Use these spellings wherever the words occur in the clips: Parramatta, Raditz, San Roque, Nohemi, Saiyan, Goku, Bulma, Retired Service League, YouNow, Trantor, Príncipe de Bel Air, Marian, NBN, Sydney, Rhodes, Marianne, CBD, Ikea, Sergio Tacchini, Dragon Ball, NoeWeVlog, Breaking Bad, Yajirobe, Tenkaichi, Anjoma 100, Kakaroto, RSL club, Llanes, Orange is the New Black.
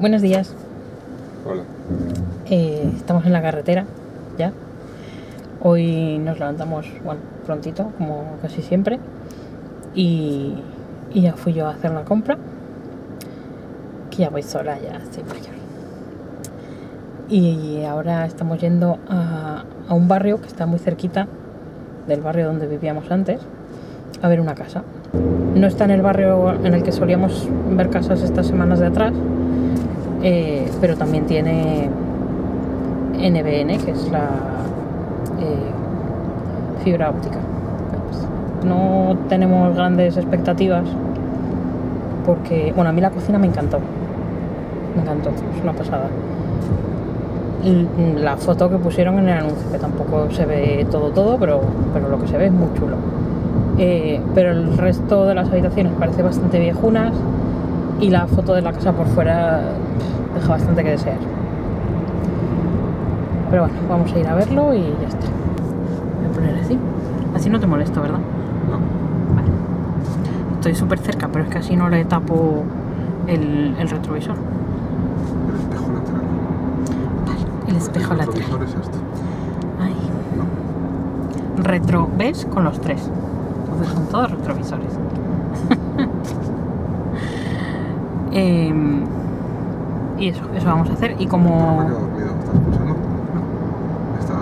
Buenos días. Hola. Estamos en la carretera, ya. Hoy nos levantamos, bueno, prontito, como casi siempre. Y ya fui yo a hacer la compra. Que ya voy sola, ya estoy mayor. Y ahora estamos yendo a un barrio que está muy cerquita del barrio donde vivíamos antes, a ver una casa. No está en el barrio en el que solíamos ver casas estas semanas de atrás, pero también tiene NBN, que es la fibra óptica. No tenemos grandes expectativas porque, bueno, a mí la cocina me encantó. Me encantó, es una pasada. La foto que pusieron en el anuncio, que tampoco se ve todo, pero lo que se ve es muy chulo. Pero el resto de las habitaciones parece bastante viejunas y la foto de la casa por fuera deja bastante que desear. Pero bueno, vamos a ir a verlo y ya está. Voy a poner así. Así no te molesto, ¿verdad? No. Vale. Estoy súper cerca, pero es que así no le tapo el retrovisor. El espejo lateral. Vale, el espejo lateral. ¿El retrovisor es este? Ay. No. Retro, ¿ves? Con los tres. Entonces son todos retrovisores. Y eso vamos a hacer. Y como... ¿Estás escuchando? No. Está...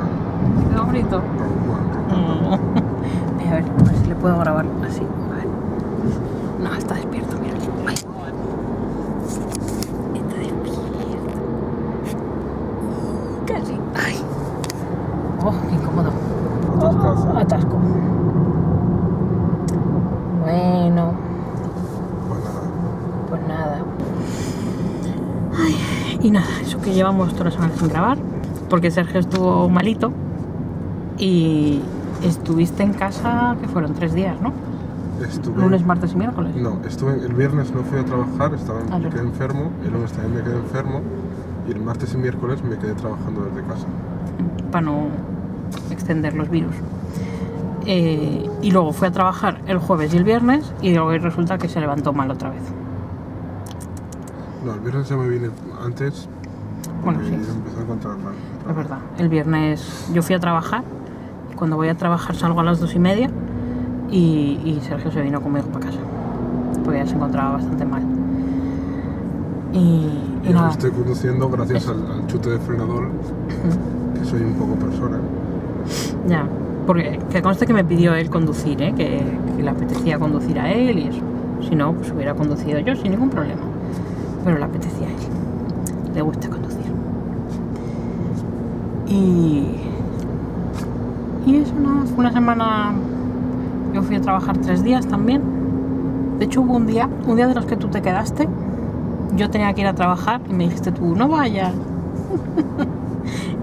¿Qué bonito? A ver, a ver si le puedo grabar así. A ver. No, está despierto, mira. Ay. Está despierto. Casi. Ay. Oh, qué incómodo. Oh, atasco. Bueno. Pues nada. Ay. Y nada, eso que llevamos toda la semana sin grabar. Porque Sergio estuvo malito. Y... Estuviste en casa, que fueron 3 días, ¿no? Estuve... ¿Lunes, martes y miércoles? No, estuve el viernes no fui a trabajar, me quedé enfermo, el lunes también me quedé enfermo y el martes y miércoles me quedé trabajando desde casa. Para no extender los virus. Y luego fui a trabajar el jueves y el viernes y luego resulta que se levantó mal otra vez. No, el viernes ya me vine antes. Bueno, sí. Empezó a encontrar mal. Es verdad, el viernes yo fui a trabajar. Cuando voy a trabajar salgo a las 2:30 y Sergio se vino conmigo para casa porque ya se encontraba bastante mal. Y nada. Estoy conduciendo gracias al chute de frenador, que soy un poco persona. Ya, porque que conste que me pidió él conducir, que le apetecía conducir a él y eso. Si no, pues hubiera conducido yo sin ningún problema. Pero le apetecía a él. Le gusta conducir. Y eso, nada, fue una semana. Yo fui a trabajar 3 días también. De hecho, hubo un día de los que tú te quedaste. Yo tenía que ir a trabajar y me dijiste tú, no vayas.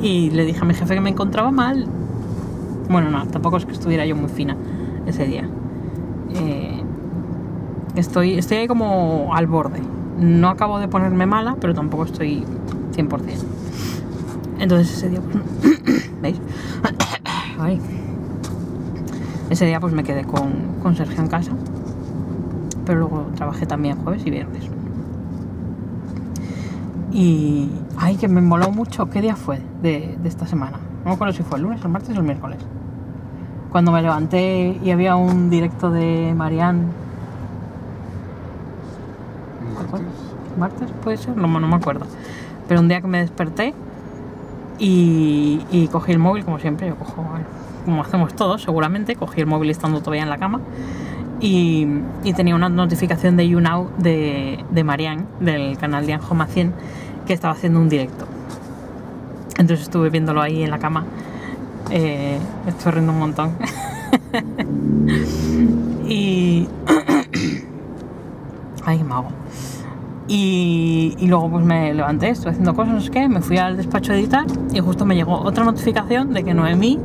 Y le dije a mi jefe que me encontraba mal. Bueno, no, tampoco es que estuviera yo muy fina ese día. Estoy ahí como al borde. No acabo de ponerme mala, pero tampoco estoy 100%. Entonces ese día, pues, ¿veis? Ay. Ese día pues me quedé con Sergio en casa, pero luego trabajé también jueves y viernes. Y ay, que me moló mucho. ¿Qué día fue de esta semana? No me acuerdo si fue el lunes, el martes o el miércoles, cuando me levanté y había un directo de Marianne. ¿Martes puede ser? No me acuerdo, pero un día que me desperté Y cogí el móvil, como siempre, yo cojo, como hacemos todos seguramente, cogí el móvil estando todavía en la cama y tenía una notificación de YouNow de Marian, del canal de Anjoma 100, que estaba haciendo un directo. Entonces estuve viéndolo ahí en la cama, me estoy riendo un montón. Y... ay, mago. Y luego pues me levanté, estuve haciendo cosas, no sé qué, me fui al despacho a editar y justo me llegó otra notificación de que Noemí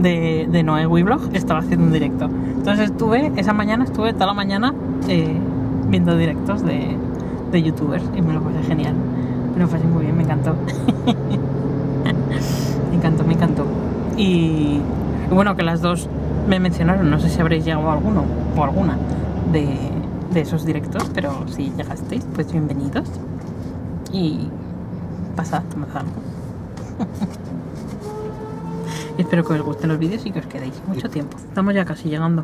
de NoeWeVlog estaba haciendo un directo. Entonces esa mañana estuve toda la mañana viendo directos de youtubers y me lo pasé genial, me lo pasé muy bien, me encantó. me encantó. Y bueno, que las dos me mencionaron, no sé si habréis llegado a alguno o alguna de esos directos, pero si llegasteis, pues bienvenidos. y pasad, matadme. Espero que os gusten los vídeos y que os quedéis mucho tiempo. Estamos ya casi llegando.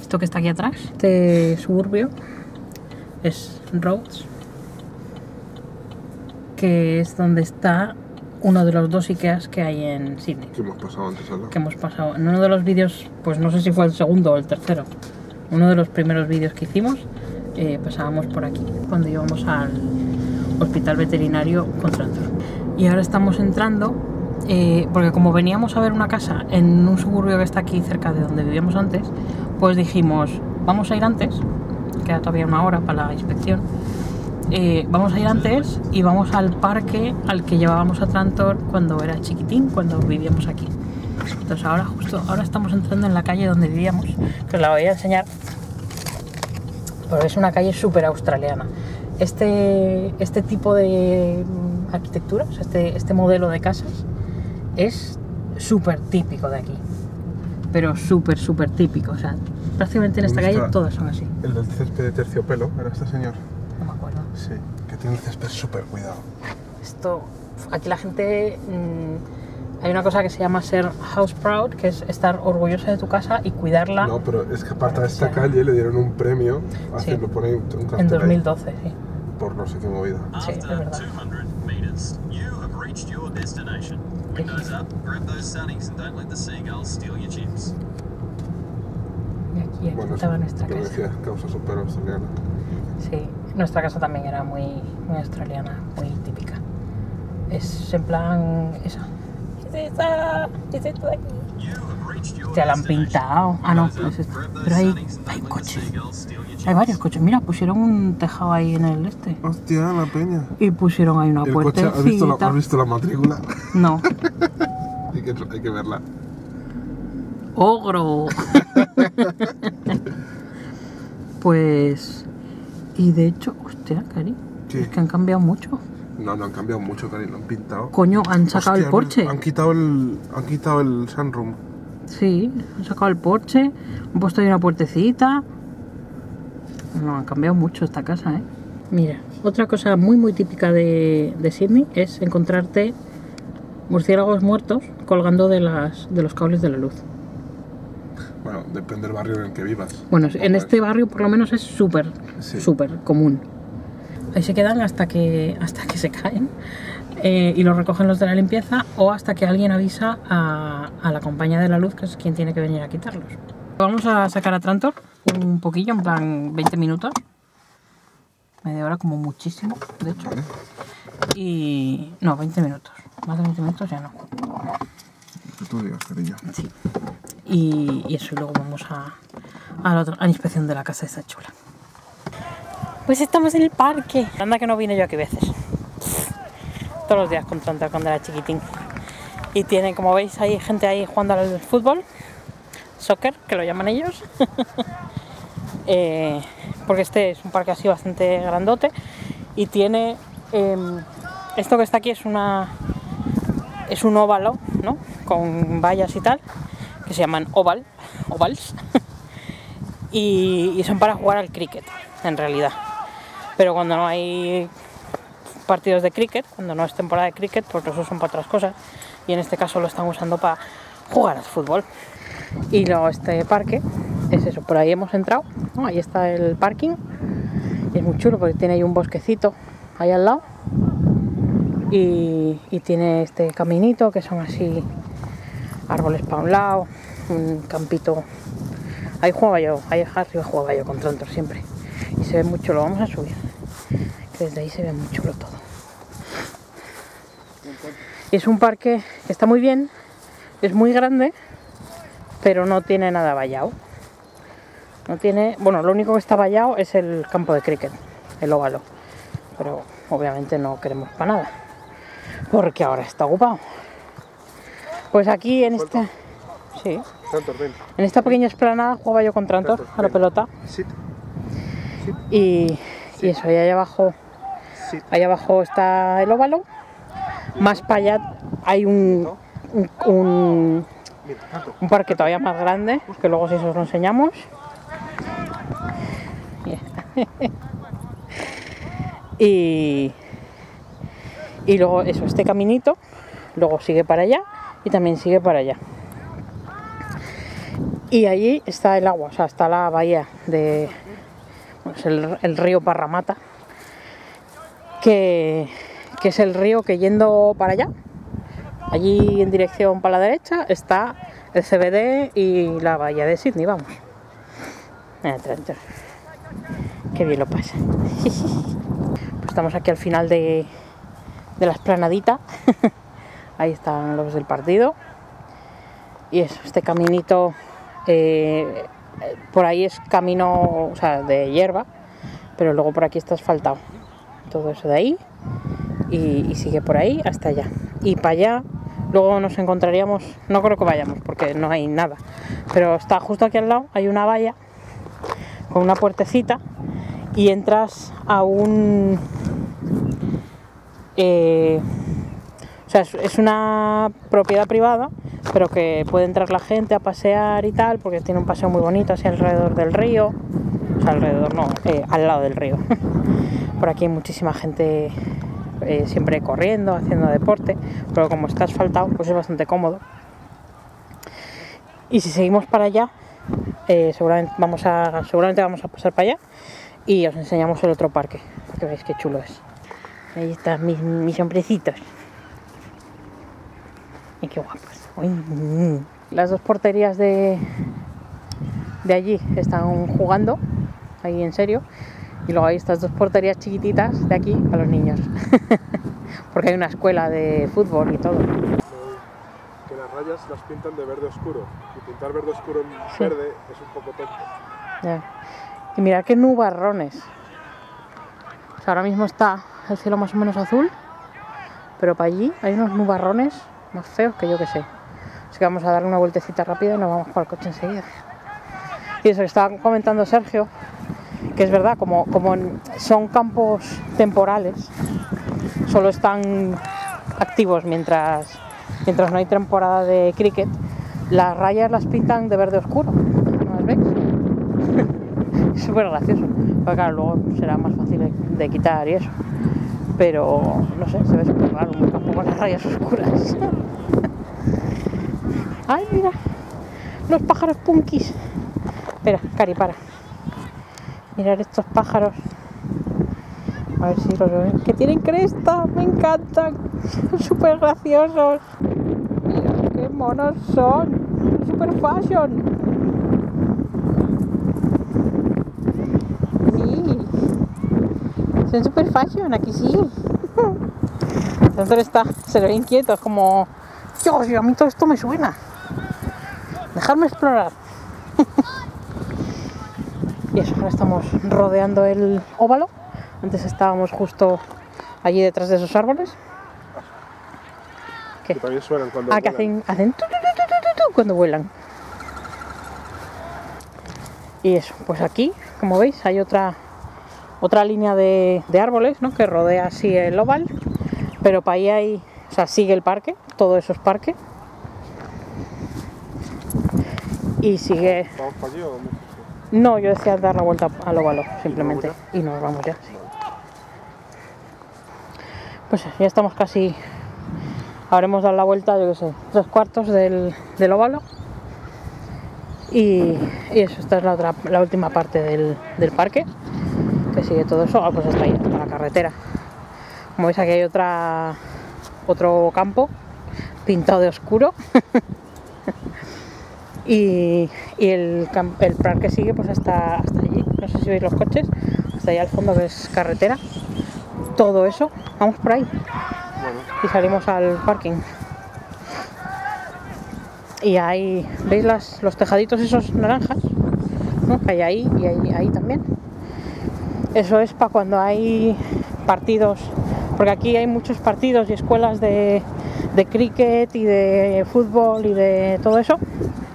Esto que está aquí atrás, este suburbio, es Rhodes, que es donde está uno de los dos Ikeas que hay en Sydney. Que hemos pasado antes, ¿no? Que hemos pasado en uno de los vídeos, pues no sé si fue el segundo o el tercero, uno de los primeros vídeos que hicimos, pasábamos por aquí cuando íbamos al hospital veterinario con Trantor. Y ahora estamos entrando, porque como veníamos a ver una casa en un suburbio que está aquí cerca de donde vivíamos antes, pues dijimos, vamos a ir antes, queda todavía una hora para la inspección. Vamos a ir antes y vamos al parque al que llevábamos a Trantor cuando era chiquitín, cuando vivíamos aquí. Entonces ahora justo, ahora estamos entrando en la calle donde vivíamos, que os la voy a enseñar, porque es una calle súper australiana. Este tipo de arquitecturas, este modelo de casas, es súper típico de aquí. Pero súper típico, o sea, prácticamente en esta calle todas son así. El del césped de terciopelo, ¿era este señor? No me acuerdo. Sí, que tiene el césped súper cuidado. Esto, aquí la gente, hay una cosa que se llama ser house proud, que es estar orgullosa de tu casa y cuidarla. No, pero es que aparte de esta calle le dieron un premio, sí, lo ponen un cartel en 2012, ahí, sí. Por no sé qué movida. Sí, es verdad. Y aquí estaba nuestra casa. Decía, causa super australiana. Sí, nuestra casa también era muy australiana, muy típica. Es en plan eso. Es esta de aquí. Ya la han pintado. Ah, no, es esta. Pero hay coches. Hay varios coches. Mira, pusieron un tejado ahí en el este. Hostia, la peña. Y pusieron ahí una puertecita. ¿Has visto la matrícula? No. hay que verla. ¡Ogro! Pues... Y de hecho... Hostia, Cari. Sí. Es que han cambiado mucho. No han cambiado mucho, Cari. Lo han pintado. Coño, han sacado el porche. Han quitado el sunroom. Sí, han sacado el porche. Han puesto ahí una puertecita. No, han cambiado mucho esta casa, ¿eh? Mira, otra cosa muy típica de Sydney es encontrarte murciélagos muertos colgando de los cables de la luz. Bueno, depende del barrio en el que vivas. Bueno, en este barrio por lo menos es súper común. Ahí se quedan hasta que se caen, y los recogen los de la limpieza o hasta que alguien avisa a la compañía de la luz, que es quien tiene que venir a quitarlos. Vamos a sacar a Trantor un poquillo, en plan 20 minutos. Media hora como muchísimo, de hecho. Vale. Y... no, 20 minutos. Más de 20 minutos ya no. Que tú digas, cariño. Sí. Y eso, y luego vamos a la inspección de la casa esta chula. Pues estamos en el parque. Anda que no vine yo aquí veces. Todos los días con Trantor cuando era chiquitín. Y tienen, como veis, hay gente ahí jugando al fútbol. Soccer, que lo llaman ellos. Porque este es un parque así bastante grandote. Y tiene... esto que está aquí es una... es un óvalo, ¿no? Con vallas y tal, que se llaman ovals, y son para jugar al cricket, en realidad. Pero cuando no hay partidos de cricket, cuando no es temporada de cricket, pues los usan para otras cosas, y en este caso lo están usando para jugar al fútbol. Y luego este parque, es eso, por ahí hemos entrado, ¿no? Ahí está el parking, y es muy chulo porque tiene ahí un bosquecito ahí al lado, y tiene este caminito que son así árboles para un lado, un campito. Ahí jugaba yo, ahí arriba jugaba yo con Trantor siempre. Y se ve muy chulo, vamos a subir. Que desde ahí se ve muy chulo todo. Y es un parque que está muy bien, es muy grande, pero no tiene nada vallado. No tiene, bueno, lo único que está vallado es el campo de cricket, el óvalo. Pero obviamente no queremos para nada, porque ahora está ocupado. Pues aquí en esta, sí, Trantor, en esta pequeña explanada jugaba yo con Trantor a la pelota. Sit. Y eso, y allá abajo está el óvalo. Más para allá hay un parque todavía más grande, que luego si eso os lo enseñamos. y luego eso, este caminito, luego sigue para allá y también sigue para allá. Y allí está el agua, o sea, está la bahía de... Pues el río Parramatta, que es el río que yendo para allá, allí en dirección para la derecha, está el CBD y la bahía de Sydney, vamos. Qué bien lo pasa. Pues estamos aquí al final de la explanadita. Ahí están los del partido. Y eso, este caminito... por ahí es camino, o sea, de hierba, pero luego por aquí está asfaltado. Todo eso de ahí y sigue por ahí hasta allá. Y para allá luego nos encontraríamos, no creo que vayamos porque no hay nada, pero está justo aquí al lado, hay una valla con una puertecita y entras a un... o sea, es una propiedad privada, pero que puede entrar la gente a pasear y tal, porque tiene un paseo muy bonito así alrededor del río, o sea, alrededor no, al lado del río. Por aquí hay muchísima gente siempre corriendo, haciendo deporte, pero como está asfaltado, pues es bastante cómodo. Y si seguimos para allá, seguramente vamos a pasar para allá y os enseñamos el otro parque, para que veáis qué chulo es. Ahí están mis hombrecitos. Y qué guapos. Uy. Las dos porterías de allí están jugando, ahí en serio, y luego hay estas dos porterías chiquititas de aquí a los niños, porque hay una escuela de fútbol y todo. Que las rayas las pintan de verde oscuro, y pintar verde oscuro en verde es un poco tonto. Ya. Y mirad qué nubarrones. O sea, ahora mismo está el cielo más o menos azul, pero para allí hay unos nubarrones más feos que yo que sé. Así que vamos a dar una vueltecita rápida y nos vamos para el coche enseguida. Y eso que estaba comentando Sergio, que es verdad, como son campos temporales, solo están activos mientras no hay temporada de cricket, las rayas las pintan de verde oscuro. ¿No las veis? Es súper gracioso. Porque claro, luego será más fácil de quitar y eso. Pero, no sé, se ve súper raro un campo con las rayas oscuras. ¡Ay, mira! Los pájaros punkis. Espera, Cari, para. Mirad estos pájaros. A ver si los ven. ¡Que tienen cresta! ¡Me encantan! ¡Son súper graciosos! ¡Mira qué monos son! ¡Súper fashion! Son super fashion, aquí sí. Trantor está, se le ve inquieto, es como... Dios, a mí todo esto me suena. Dejadme explorar. Y eso, ahora estamos rodeando el óvalo. Antes estábamos justo allí detrás de esos árboles. ¿Qué? Que también suenan cuando vuelan. Ah, que hacen tu, tu, tu, tu, tu, cuando vuelan. Y eso, pues aquí, como veis, hay otra línea de árboles, ¿no?, que rodea así el oval, pero para ahí hay, o sea, sigue el parque, todo eso es parque. Y sigue... ¿Vamos para allí o...? No, yo decía dar la vuelta al óvalo, simplemente, y nos vamos ya. Sí. Pues ya estamos casi... Habremos dado la vuelta, yo qué sé, 3/4 del óvalo. Y eso, esta es la última parte del parque. Que sigue todo eso, pues hasta ahí, hasta la carretera. Como veis, aquí hay otro campo pintado de oscuro. y el parque sigue pues hasta allí. No sé si veis los coches, hasta allá al fondo que es carretera. Todo eso, vamos por ahí. Bueno. Y salimos al parking. Y ahí, ¿veis los tejaditos esos naranjas? ¿No? Que hay ahí y ahí también. Eso es para cuando hay partidos, porque aquí hay muchos partidos y escuelas de cricket y de fútbol y de todo eso,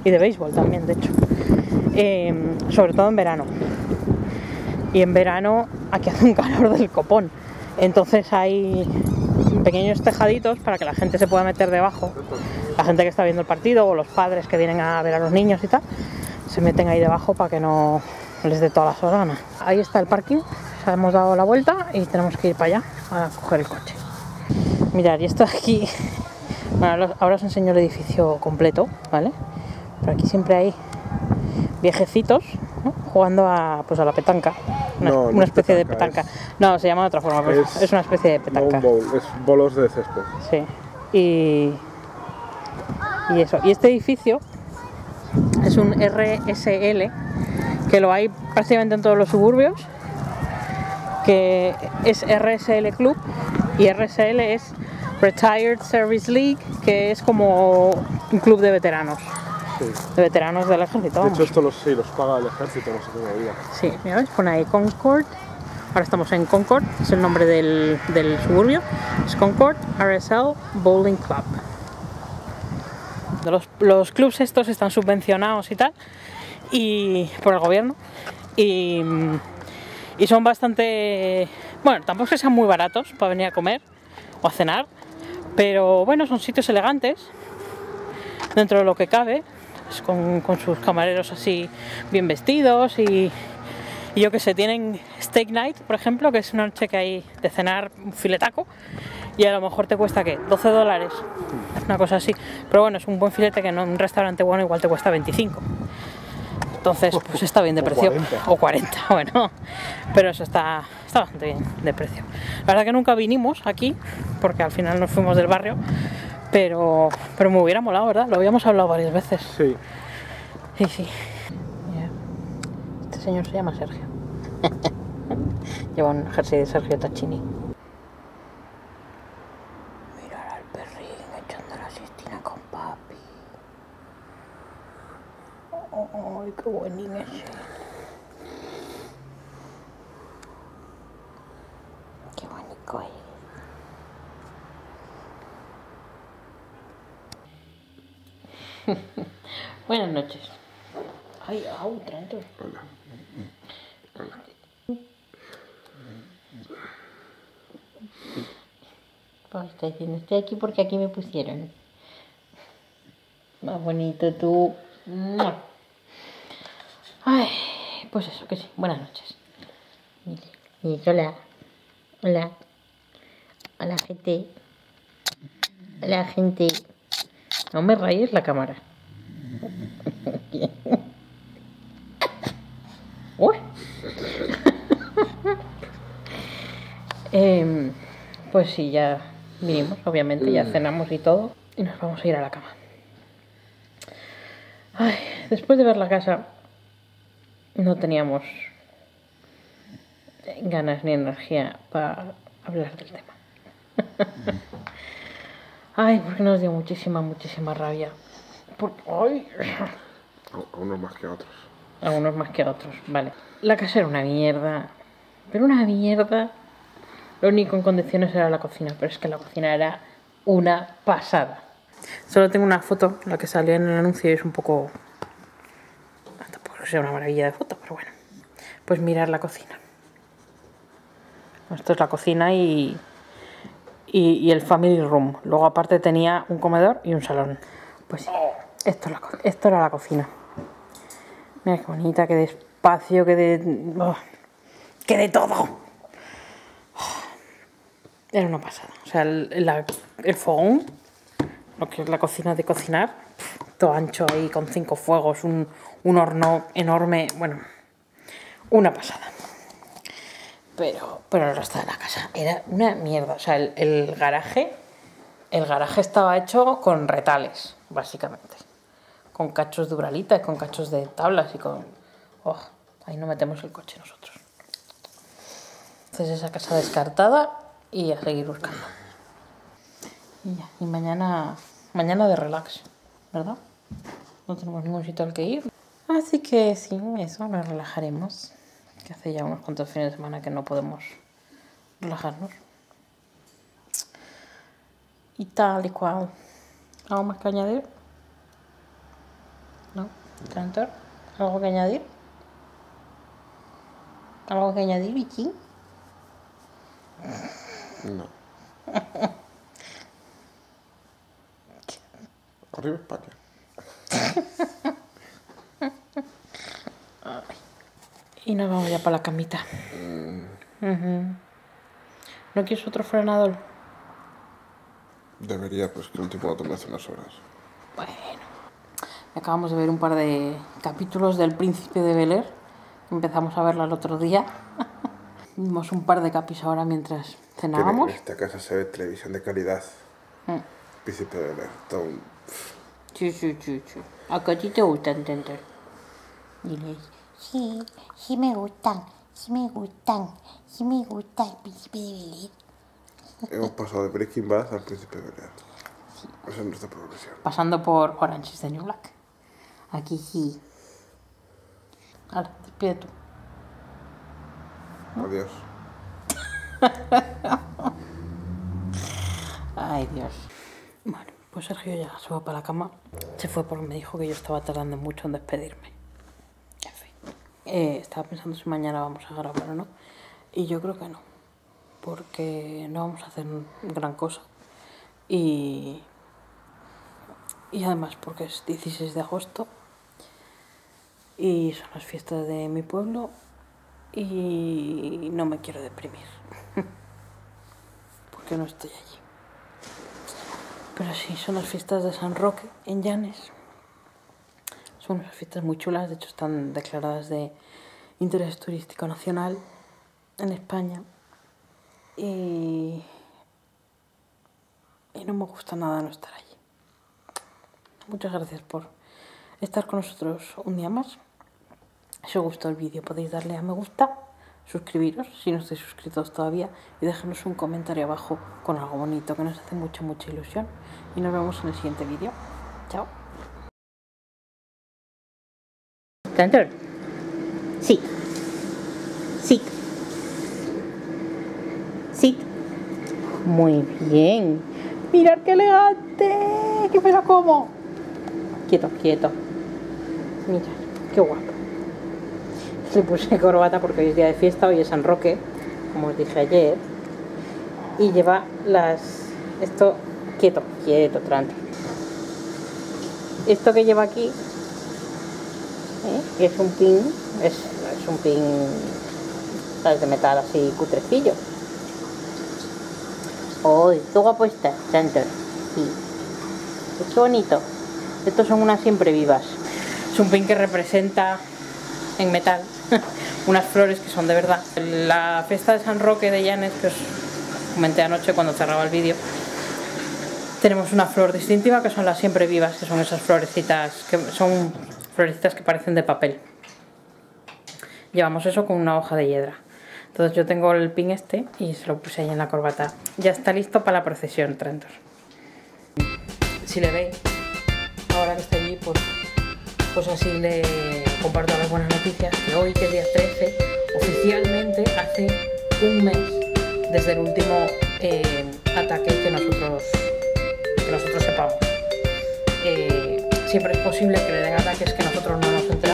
y de béisbol también, de hecho, sobre todo en verano. Y en verano aquí hace un calor del copón, entonces hay pequeños tejaditos para que la gente se pueda meter debajo, la gente que está viendo el partido o los padres que vienen a ver a los niños y tal, se meten ahí debajo para que no les dé todas las hormonas. Ahí está el parking, hemos dado la vuelta y tenemos que ir para allá a coger el coche. Mirad, y esto de aquí, bueno, ahora os enseño el edificio completo, ¿vale? Pero aquí siempre hay viejecitos, ¿no?, jugando a, pues a la petanca, una especie de petanca. No, se llama de otra forma, pero es una especie de petanca. No un bowl, es bolos de césped. Sí, y eso. Y este edificio es un RSL, que lo hay prácticamente en todos los suburbios, que es RSL Club, y RSL es Retired Service League, que es como un club de veteranos. Sí. De veteranos del ejército. Vamos. De hecho, esto los paga el ejército, no sé cómo lo diga. Sí, mira, ves, pone ahí Concord. Ahora estamos en Concord, es el nombre del suburbio. Es Concord RSL Bowling Club. Los clubs estos están subvencionados y tal, y por el gobierno, y son bastante, bueno, tampoco que sean muy baratos para venir a comer o a cenar, pero bueno, son sitios elegantes dentro de lo que cabe, pues con sus camareros así bien vestidos, y yo que sé, tienen steak night, por ejemplo, que es una noche que hay de cenar un filetaco, y a lo mejor te cuesta, ¿qué?, $12, una cosa así, pero bueno, es un buen filete que en un restaurante bueno igual te cuesta 25. Entonces, pues está bien de precio, o 40, bueno, pero eso está bastante bien de precio. La verdad que nunca vinimos aquí, porque al final nos fuimos del barrio, pero me hubiera molado, ¿verdad? Lo habíamos hablado varias veces. Sí. Sí, sí. Este señor se llama Sergio. Lleva un jersey de Sergio Tacchini. Mirar al perrín echando la siestina con papi. ¡Ay, qué buen niño es! ¡Qué bonito es! Buenas noches. ¡Ay, au, Trantor! Hola. Hola. Pues está diciendo, estoy aquí porque aquí me pusieron. Más bonito tú. ¡Mua! Ay, pues eso, que sí. Buenas noches. Hola. Hola. Hola, gente. Hola, gente. No me rayes la cámara. Pues sí, ya vinimos, obviamente, ya cenamos y todo. Y nos vamos a ir a la cama. Ay, después de ver la casa, no teníamos ganas ni energía para hablar del tema. Ay, porque nos dio muchísima rabia. Porque, ay. A unos más que a otros. A unos más que a otros, vale. La casa era una mierda, pero una mierda. Lo único en condiciones era la cocina, pero es que la cocina era una pasada. Solo tengo una foto, la que salía en el anuncio, y es un poco... sea una maravilla de foto, pero bueno, pues mirar la cocina. Esto es la cocina y el family room. Luego aparte tenía un comedor y un salón. Pues sí, esto era la cocina. Mira qué bonita, qué de espacio, qué de todo. Era una pasada. O sea, el fogón, lo que es la cocina de cocinar, todo ancho ahí con 5 fuegos, un horno enorme, bueno, una pasada. Pero el resto de la casa era una mierda. O sea, el garaje estaba hecho con retales, básicamente, con cachos de uralita, con cachos de tablas y con... Oh, ahí no metemos el coche nosotros. Entonces esa casa descartada y a seguir buscando. Y ya, y mañana de relax, ¿verdad? No tenemos ningún sitio al que ir. Así que sí, eso, nos relajaremos. Que hace ya unos cuantos fines de semana que no podemos relajarnos. Y tal y cual. ¿Algo más que añadir? ¿No? ¿Trantor? ¿Algo que añadir? ¿Algo que añadir, Vicky? No. Arriba España. Y nos vamos ya para la camita. ¿No quieres otro frenador? Debería, pues que el último lo tomé hace unas horas. Bueno, acabamos de ver un par de capítulos del Príncipe de Bel Air. Empezamos a verla el otro día. Vimos un par de capis ahora mientras cenábamos. En esta casa se ve televisión de calidad. Príncipe de Bel Air. Todo un... Sí. ¿A que a ti te gustan, Trantor? Dile. Sí, sí me gustan. Sí me gustan. Sí me gusta el Príncipe de Bel Air. Hemos pasado de Breaking Bad al Príncipe de Bel Air. Sí. Esa es nuestra progresión. Pasando por Orange is the New Black. Aquí sí. Hala, despide tú. Adiós. Ay, Dios. Bueno, pues Sergio ya se va para la cama. Se fue porque me dijo que yo estaba tardando mucho en despedirme. En fin. Estaba pensando si mañana vamos a grabar o no. Y yo creo que no. Porque no vamos a hacer gran cosa. Y además porque es 16 de agosto y son las fiestas de mi pueblo y no me quiero deprimir porque no estoy allí. Pero sí, son las fiestas de San Roque en Llanes. Son unas fiestas muy chulas, de hecho están declaradas de interés turístico nacional en España. Y no me gusta nada no estar allí. Muchas gracias por estar con nosotros un día más. Si os gustó el vídeo podéis darle a me gusta, suscribiros si no estáis suscritos todavía y dejarnos un comentario abajo con algo bonito que nos hace mucha ilusión. Y nos vemos en el siguiente vídeo. Chao. Trantor. Sí. Sí. Sí. Muy bien. ¡Mirad qué elegante! ¡Que me la como! Quieto, quieto. Mirad, qué guapo. Le puse corbata porque hoy es día de fiesta, hoy es San Roque, como os dije ayer. Y lleva las... Esto... Quieto, quieto, Trantor. Esto que lleva aquí... ¿eh? Es un pin... Es un pin... ¿sabes? De metal así, cutrecillo. ¡Uy! ¡Qué guapo está, Trantor! Sí. ¡Qué bonito! Estos son unas siempre vivas. Es un pin que representa en metal unas flores que son de verdad. La fiesta de San Roque de Llanes, que os comenté anoche cuando cerraba el vídeo, tenemos una flor distintiva que son las siempre vivas, que son esas florecitas que son florecitas que parecen de papel. Llevamos eso con una hoja de hiedra. Entonces yo tengo el pin este y se lo puse ahí en la corbata. Ya está listo para la procesión, Trantor. Si le veis, ahora que está allí, pues así le comparto las buenas noticias. Que hoy, que es día 13, oficialmente hace un mes desde el último ataque que nosotros sepamos. Siempre es posible que le den ataques que nosotros no nos